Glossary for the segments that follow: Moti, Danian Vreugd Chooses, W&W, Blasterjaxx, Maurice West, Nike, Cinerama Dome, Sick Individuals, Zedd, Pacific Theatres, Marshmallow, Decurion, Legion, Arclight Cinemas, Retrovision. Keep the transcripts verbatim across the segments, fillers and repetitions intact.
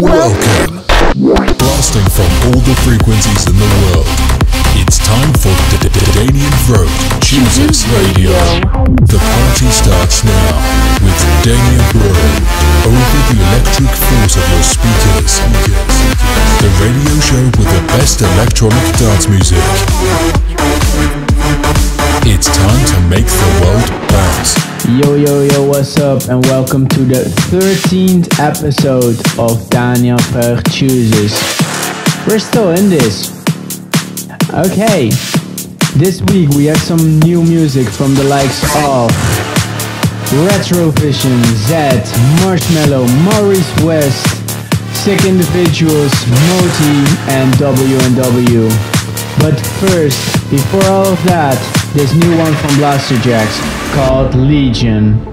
Welcome! Blasting from all the frequencies in the world, it's time for Danian Vreugd Chooses Radio. The party starts now with Danian Vreugd over the electric force of your speakers. The radio show with the best electronic dance music. It's time to make the world bounce. Yo yo yo, what's up and welcome to the thirteenth episode of Danian Vreugd Chooses. We're still in this. Okay, this week we have some new music from the likes of Retrovision, Zedd, Marshmallow, Maurice West, Sick Individuals, Moti and W and W. But first, before all of that, this new one from Blasterjaxx called Legion.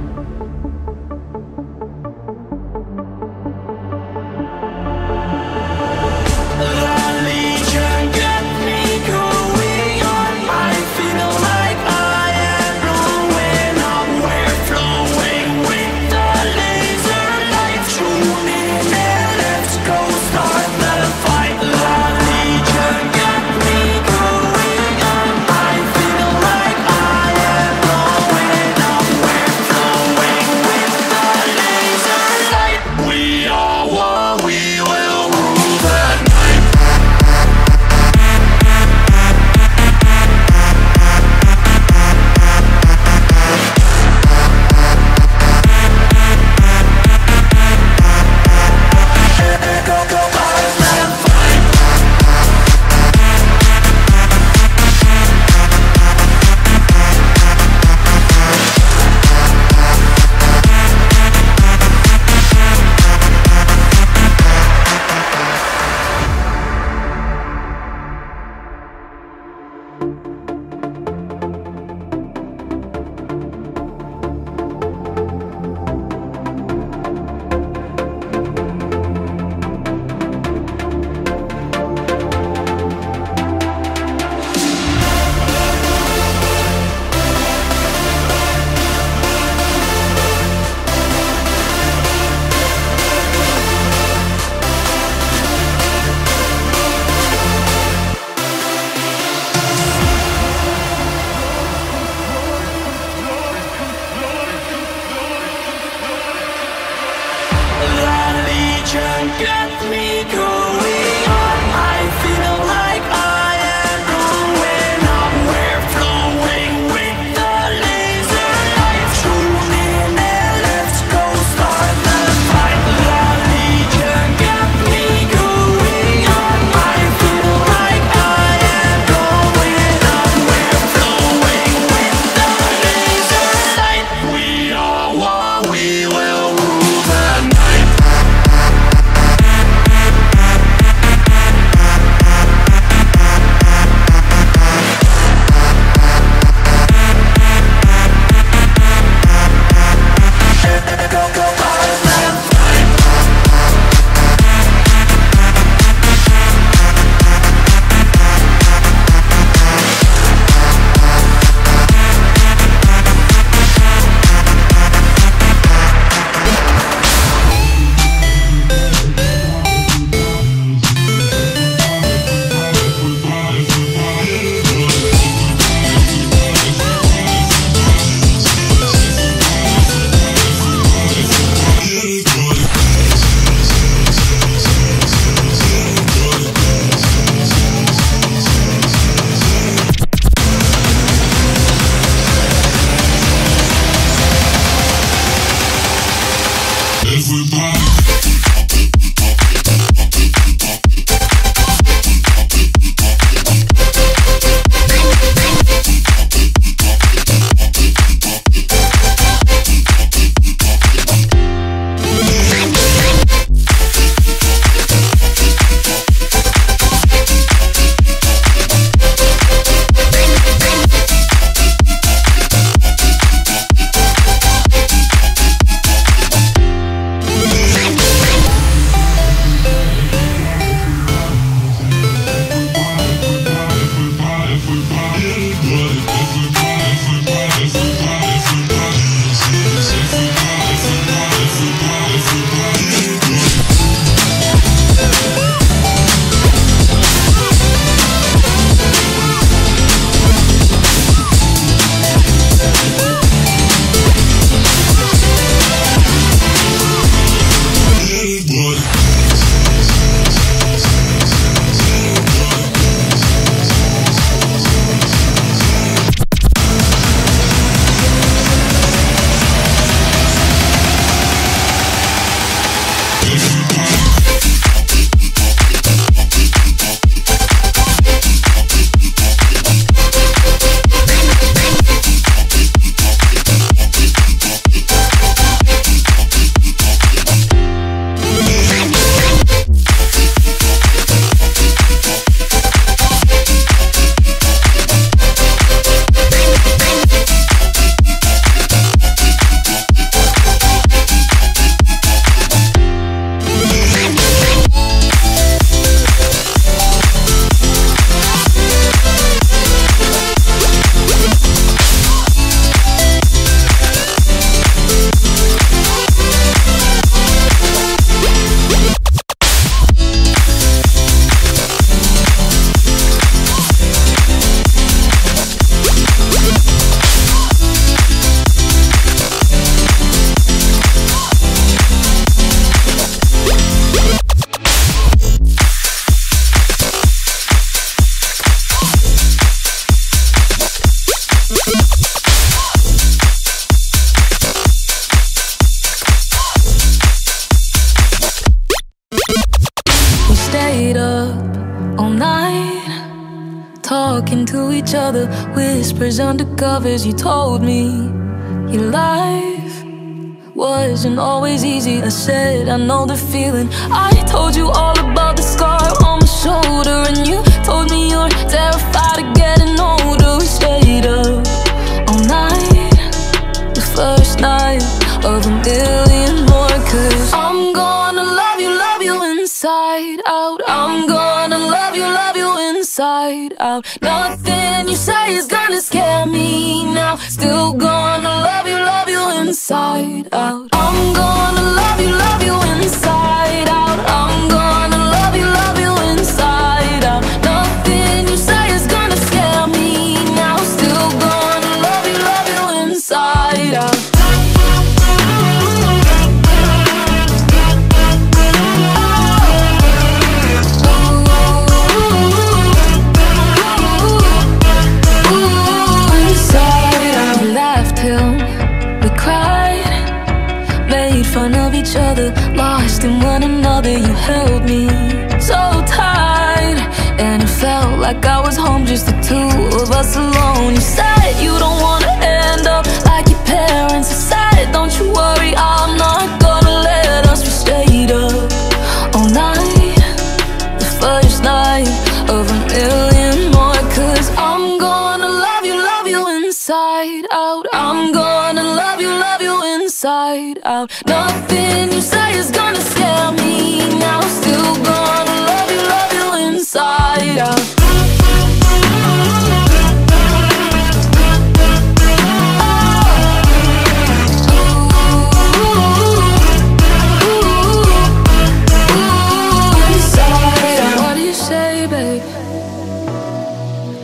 talking to each other, whispers under covers. You told me your life wasn't always easy. I said I know the feeling. I told you all about the scar on my shoulder, and you told me you're terrified of getting older. We stayed up all night, the first night of a million more. Cause I'm gonna love you, love you inside out. I'm gonna love you, love you inside out. Nothing you say is gonna scare me now. Still gonna love you, love you inside out. I'm gonna love you, love you inside out. I'm gonna love you, love you inside out. Nothing you say is gonna scare me now. Still gonna love you, love you inside out. Other, lost in one another, you held me so tight, and it felt like I was home, just the two of us alone. You said you don't wanna end up like your parents. I said don't you worry, I'm not gonna let us. We stayed up all night, the first night of a million more. Cause I'm gonna love you, love you inside out. I'm gonna love you, love you inside out. Nothing is gonna scare me now. Still gonna love you, love you inside out. What do you say, babe?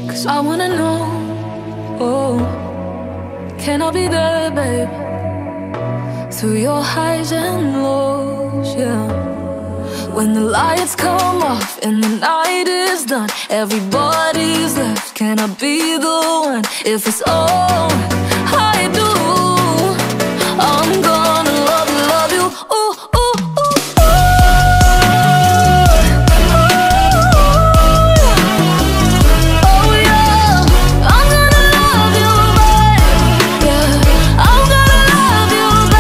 Cause I wanna know. Oh, can I be there, babe? Through your highs and lows, yeah. When the lights come off and the night is done, everybody's left. Can I be the one? If it's all I do, I'm gonna love you, love you. Ooh, ooh, ooh, ooh. Oh yeah, I'm gonna love you, babe. Yeah, I'm gonna love you, babe.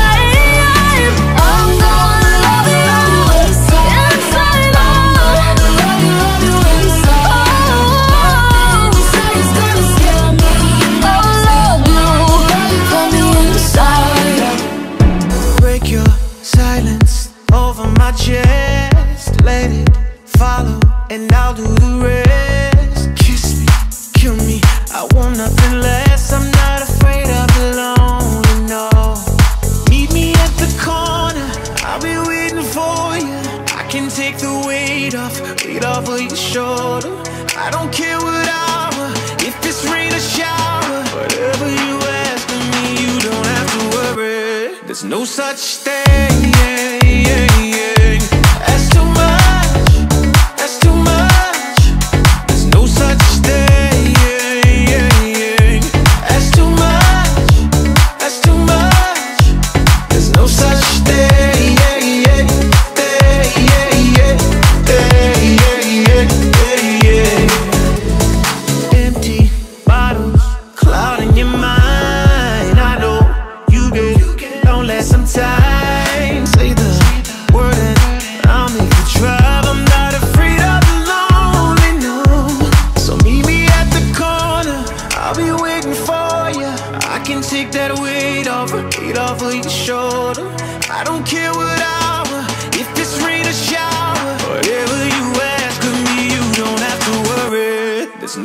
No such thing, yeah, yeah, yeah. That's too much, that's too much. There's no such thing, yeah, yeah, yeah. That's too much, that's too much. There's no such thing, yeah, yeah, yeah, yeah, yeah, yeah, yeah. Empty bottles, cloud in your mind.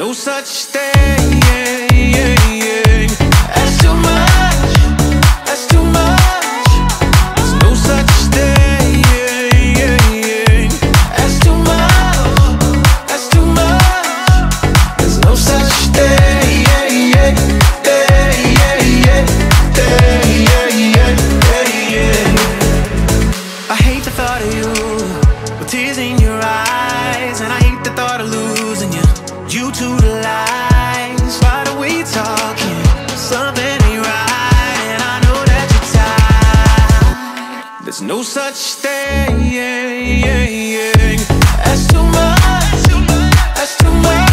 No such thing, yeah, yeah, yeah. That's too much, that's too much. There's no such thing, yeah, yeah, yeah. That's too much, that's too much. There's no such thing, yeah, yeah, yeah, yeah, yeah, yeah, yeah. I hate the thought of you with tears in your eyes, and I hate the thought of losing you. You to the lies, why do we talking? Something ain't right, and I know that you're tired. There's no such thing, yeah, yeah, yeah. That's too much, that's too much.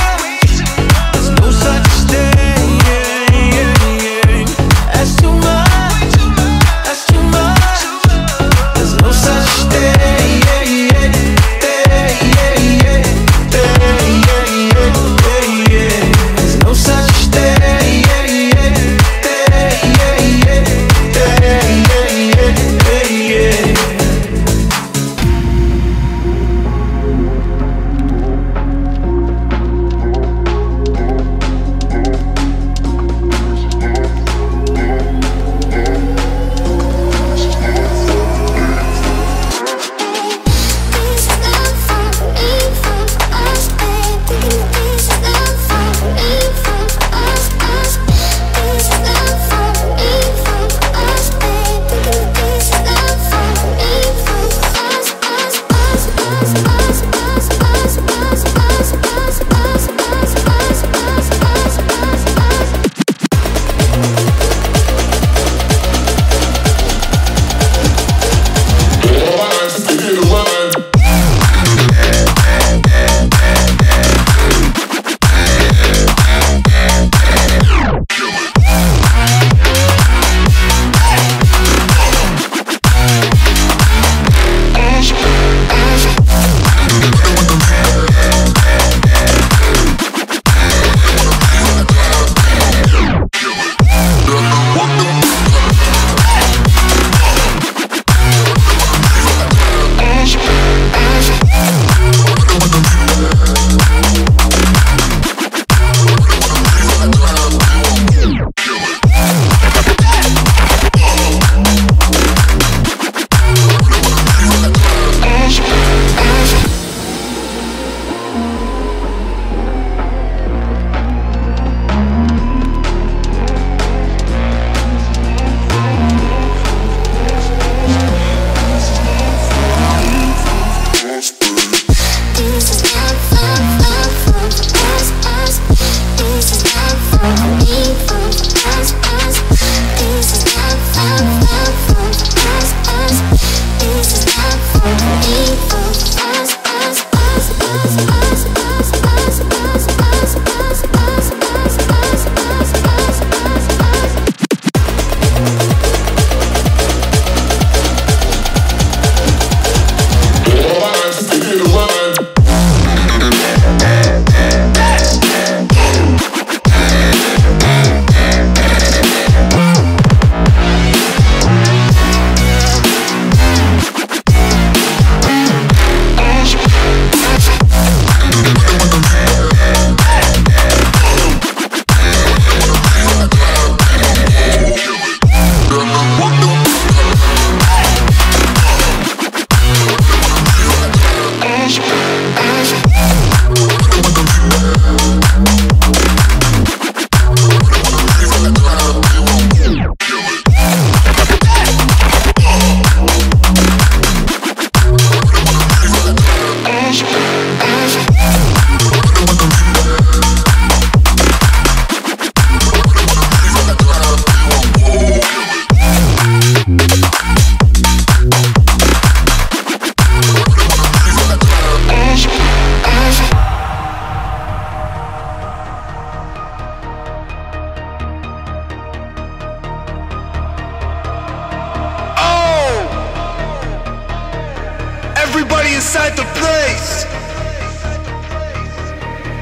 the place.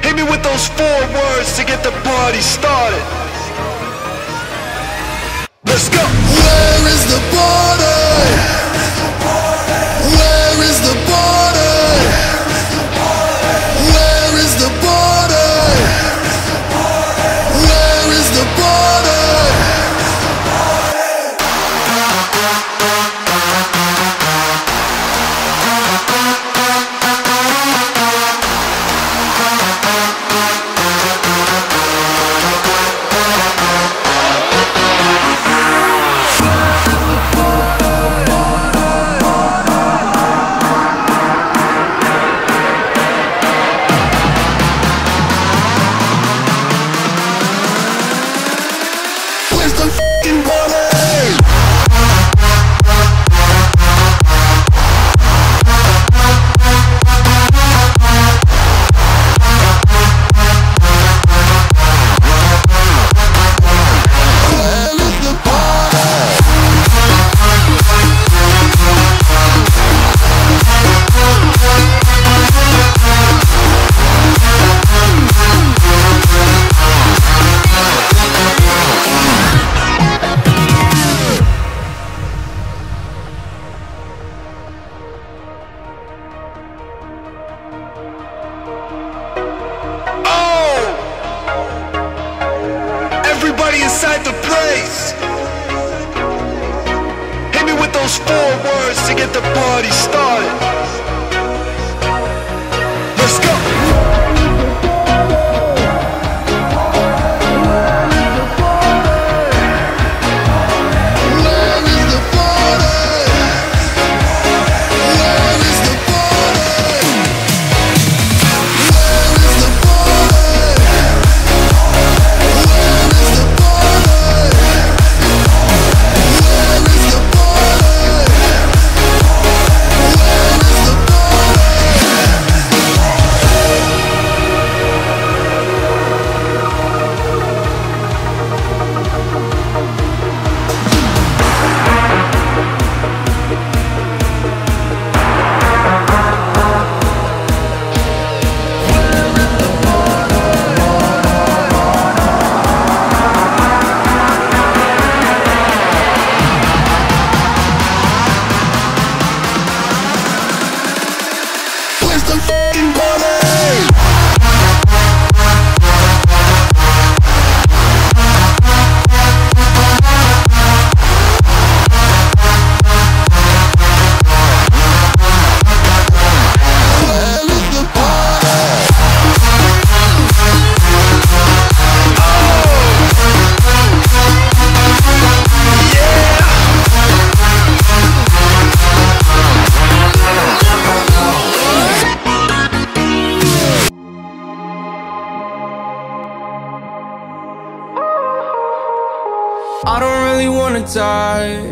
Hit me with those four words to get the party started. Let's go. Where is the party? Where is the party? Where is the party? Where is the party?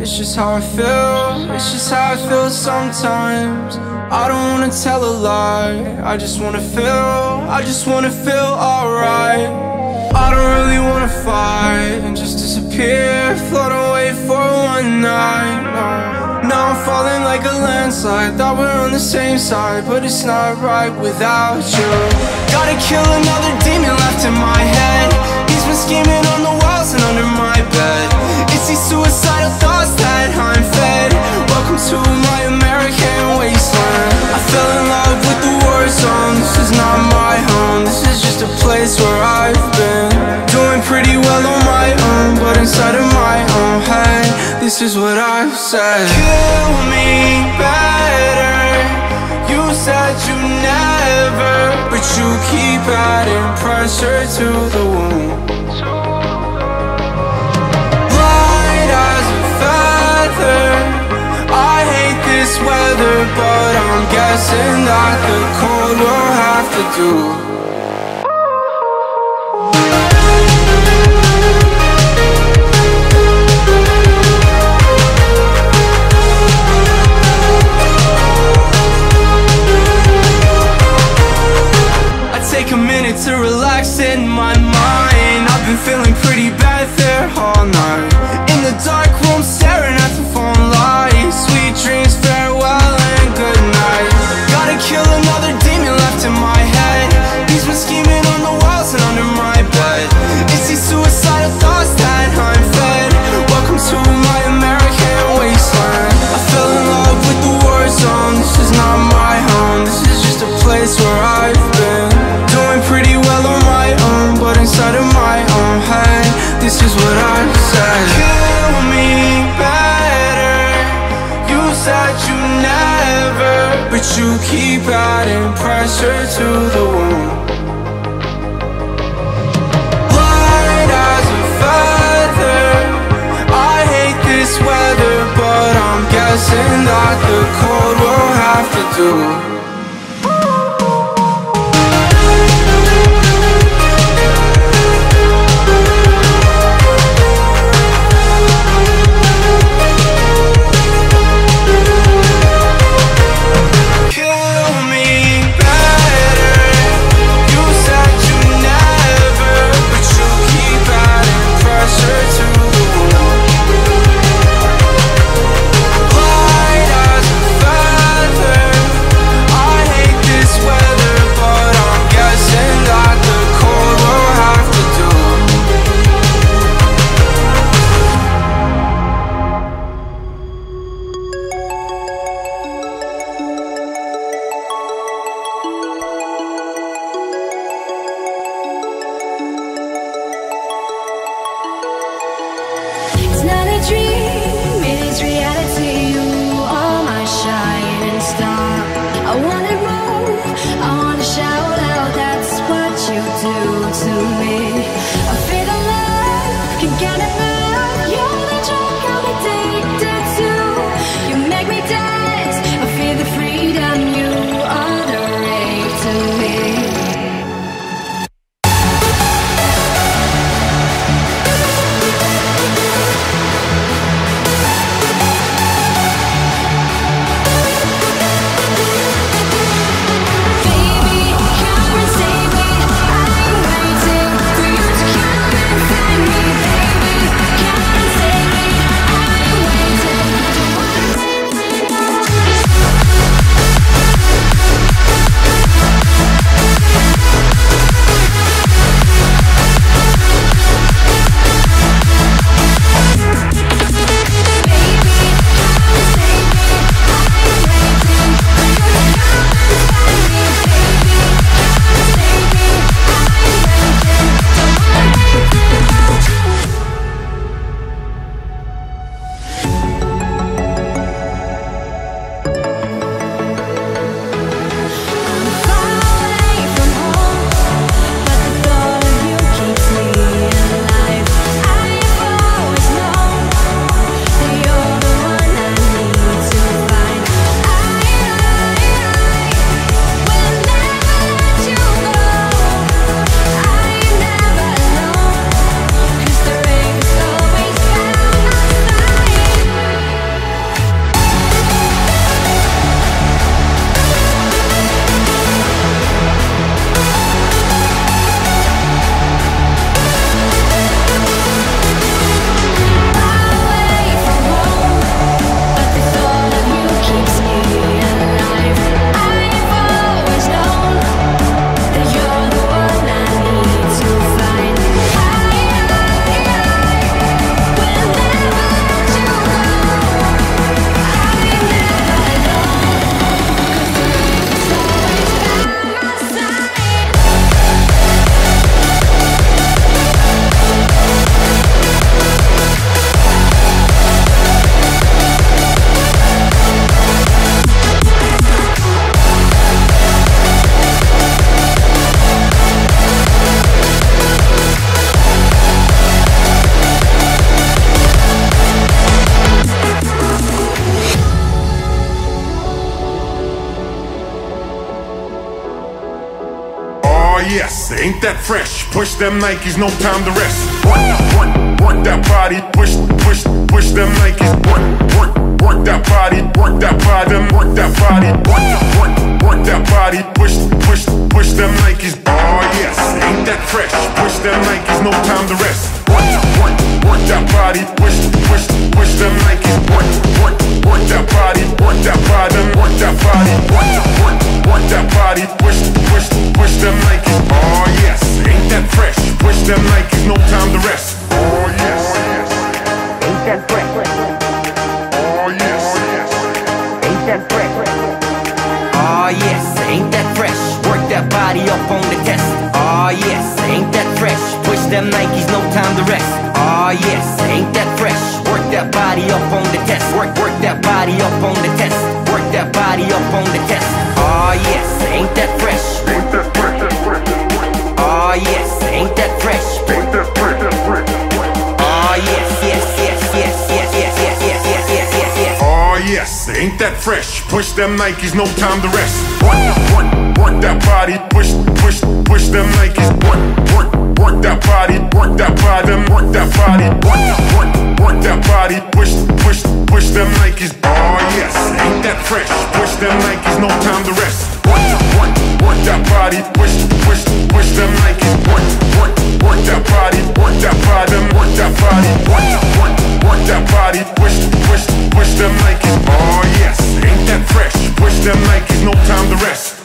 It's just how I feel, it's just how I feel sometimes. I don't wanna tell a lie, I just wanna feel, I just wanna feel alright. I don't really wanna fight and just disappear, float away for one night. Now I'm falling like a landslide, thought we're on the same side, but it's not right without you. Gotta kill another demon left in my head. He's been scheming on the walls and under my bed. It's these suicidal thoughts that I'm fed. Welcome to my American wasteland. I fell in love with the war zone. This is not my home, this is just a place where I've been doing pretty well on my own, but inside of my own head, this is what I've said. Kill me better. You said you never, but you keep adding pressure to the wound. I hate this weather, but I'm guessing that the cold will have to do. I take a minute to relax in my mind. I've been feeling pretty bad there all night. In the dark room staring at the phone light. Sweet dreams, farewell and good night. Gotta kill keep adding pressure to the wound. Light as a feather, I hate this weather, but I'm guessing that the cold will have to do. Ain't that fresh? Push them Nikes, no time to rest. Work, work, work that body. Push, push, push them Nikes. Work, work, work that body. Work that body. Work that body. Work, work, work that body. Push, push, push them Nikes. Oh yes, ain't that fresh? Push them Nikes, no time to rest. Work, work, work that body. Push, push, push them Nikes. Work, work, work that body. Work that body. Work that body. Work, work, work that body. Push, push, push them Nikes. Oh yes, ain't that fresh? Push them Nikes, no time to rest. Oh yes, ain't that fresh? Oh yes, ain't that fresh? Oh yes, ain't that fresh? Work that body up on the test. Oh yes, ain't that fresh? Push them Nikes, no time to rest. Oh yes, ain't that fresh? Work that body up on the test. Work, work that body up on the test. Work that body. body up on the test. Oh yes, ain't that fresh? Ain't that fresh? Oh yes, ain't that fresh? Ain't that fresh? Oh yes, yes, yes, yes, yes, yes, yes, yes, yes, yes, yes, yes. Oh yes, ain't that fresh? Push them Nikes, no time to rest. Work, work, work that body, push, push, push them Nikes. Work, work, work that body, work that body, work that body, work, work, work that body, push, push, push them Nikes. Oh yes, ain't that fresh? Push them Nikes, no time to rest. Work, work, work that body, push, push, push them Nikes. Work, work, work that body, work that body, work that body, work, work, work that body, push, push, push them Nikes. Oh yes, ain't that fresh? Push them Nikes, no time to rest.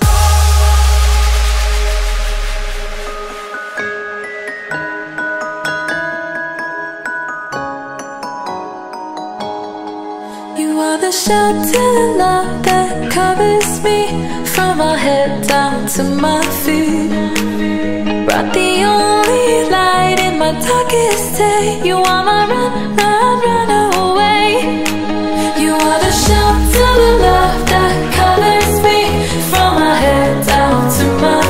The shelter love that covers me from my head down to my feet. Brought the only light in my darkest day. You are my run, run, run away. You are the shelter love that covers me from my head down to my feet.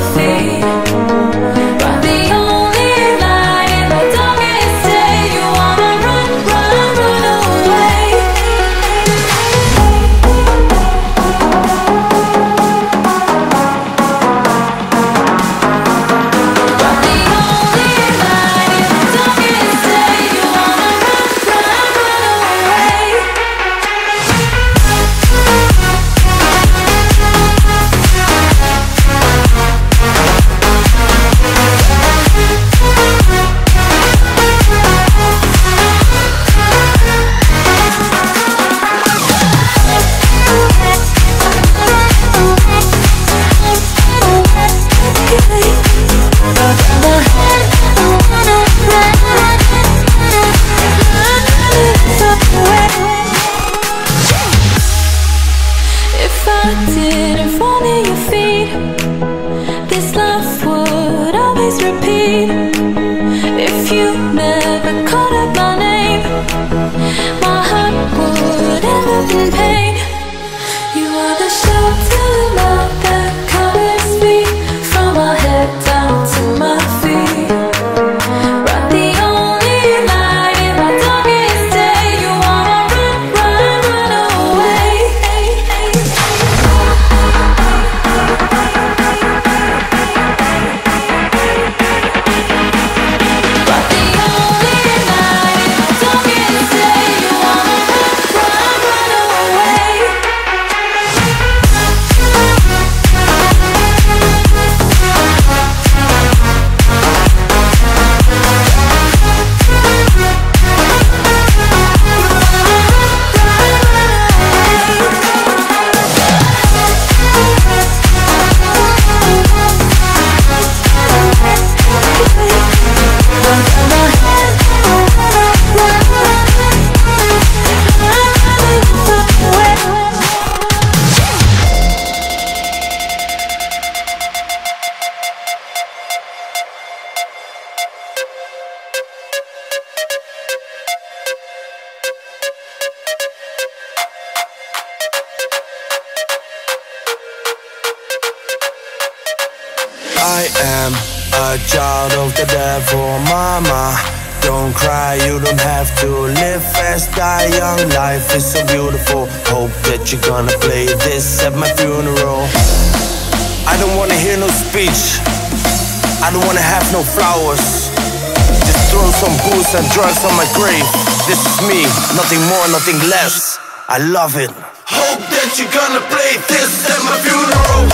Drugs on my grave, this is me, nothing more, nothing less, I love it. Hope that you're gonna play this at my funeral.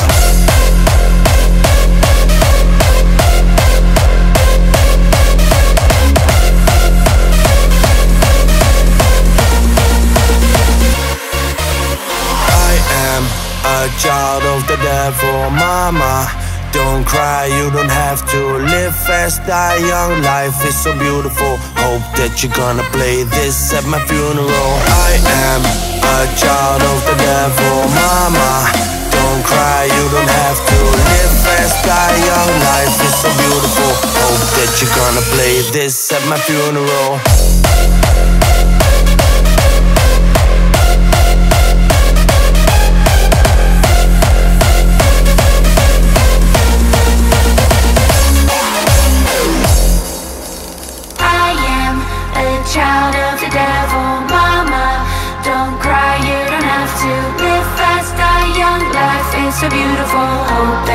I am a child of the devil, mama. Don't cry, you don't have to live fast, die young. Life is so beautiful. Hope that you're gonna play this at my funeral. I am a child of the devil, mama. Don't cry, you don't have to live fast, die young. Life is so beautiful. Hope that you're gonna play this at my funeral.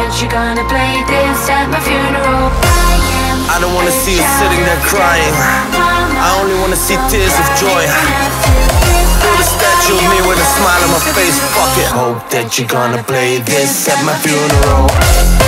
aren't you gonna play this at my funeral? I don't wanna see you sitting there crying. I only wanna see tears of joy. Build a statue of me with a smile on my face. Fuck it. Hope that you're gonna play this at my funeral.